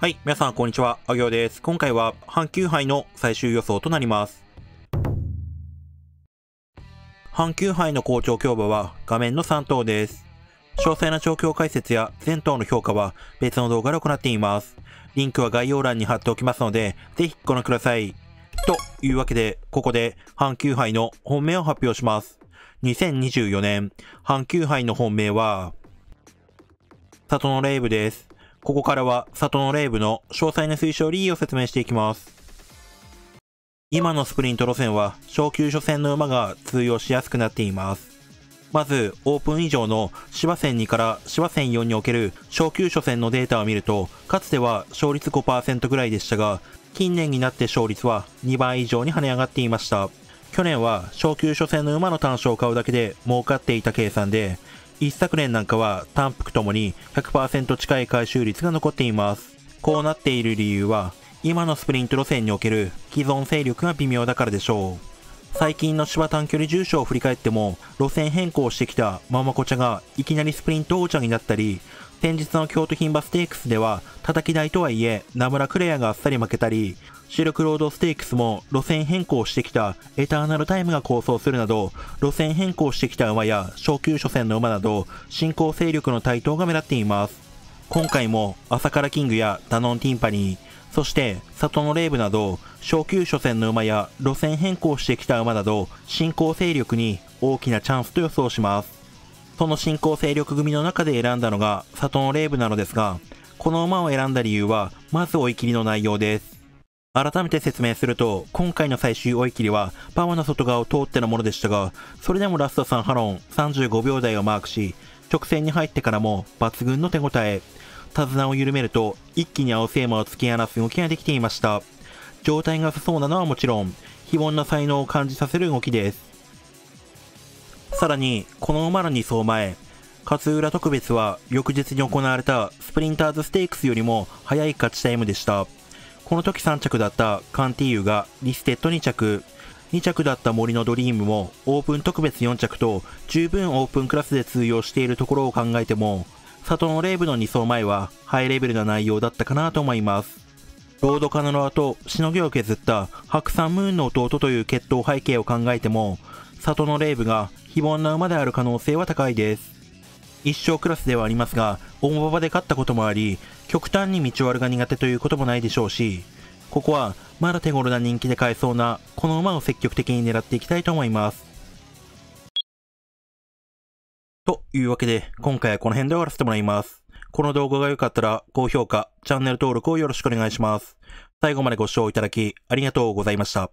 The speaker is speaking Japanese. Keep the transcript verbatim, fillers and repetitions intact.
はい、皆さんこんにちは、あげおです。今回は阪急杯の最終予想となります。阪急杯の好調競馬は画面のさん頭です。詳細な調教解説や全頭の評価は別の動画で行っています。リンクは概要欄に貼っておきますので、ぜひご覧ください。というわけで、ここで阪急杯の本命を発表します。にせんにじゅうよねん、阪急杯の本命は、里のレイブです。ここからは、里のレイブの詳細な推奨理由を説明していきます。今のスプリント路線は、小級初戦の馬が通用しやすくなっています。まず、オープン以上の芝戦にから芝戦よんにおける小級初戦のデータを見ると、かつては勝率 ごパーセント ぐらいでしたが、近年になって勝率はにばい以上に跳ね上がっていました。去年は小級初戦の馬の単勝を買うだけで儲かっていた計算で、一昨年なんかは単幅ともに ひゃくパーセント 近い回収率が残っています。こうなっている理由は、今のスプリント路線における既存勢力が微妙だからでしょう。最近の芝短距離重賞を振り返っても、路線変更してきたママコチャがいきなりスプリント王者になったり、先日の京都牝馬ステークスでは叩き台とはいえ名村クレアがあっさり負けたり、シルクロードステークスも路線変更してきたエターナルタイムが構想するなど、路線変更してきた馬や昇級初戦の馬など、新興勢力の台頭が目立っています。今回も朝からキングやダノンティンパニー、そして里のレイブなど、昇級初戦の馬や路線変更してきた馬など、新興勢力に大きなチャンスと予想します。その新興勢力組の中で選んだのが里のレイブなのですが、この馬を選んだ理由は、まず追い切りの内容です。改めて説明すると、今回の最終追い切りはパワーの外側を通ってのものでしたが、それでもラストさんハロンさんじゅうごびょう台をマークし、直線に入ってからも抜群の手応え、手綱を緩めると一気に青瀬馬を突き放す動きができていました。状態が良さそうなのはもちろん、非凡な才能を感じさせる動きです。さらに、この馬のに走前、勝浦特別は翌日に行われたスプリンターズステークスよりも早い勝ちタイムでした。この時さん着だったカンティーユがリステッドに着、に着だった森のドリームもオープン特別よん着と十分オープンクラスで通用しているところを考えても、里のレイブのに走前はハイレベルな内容だったかなと思います。ロードカノロアとしのぎを削った白山ムーンの弟という血統背景を考えても、里のレイブが非凡な馬である可能性は高いです。一勝クラスではありますが、大馬場で勝ったこともあり、極端に道悪が苦手ということもないでしょうし、ここはまだ手頃な人気で買えそうなこの馬を積極的に狙っていきたいと思います。というわけで、今回はこの辺で終わらせてもらいます。この動画が良かったら高評価、チャンネル登録をよろしくお願いします。最後までご視聴いただきありがとうございました。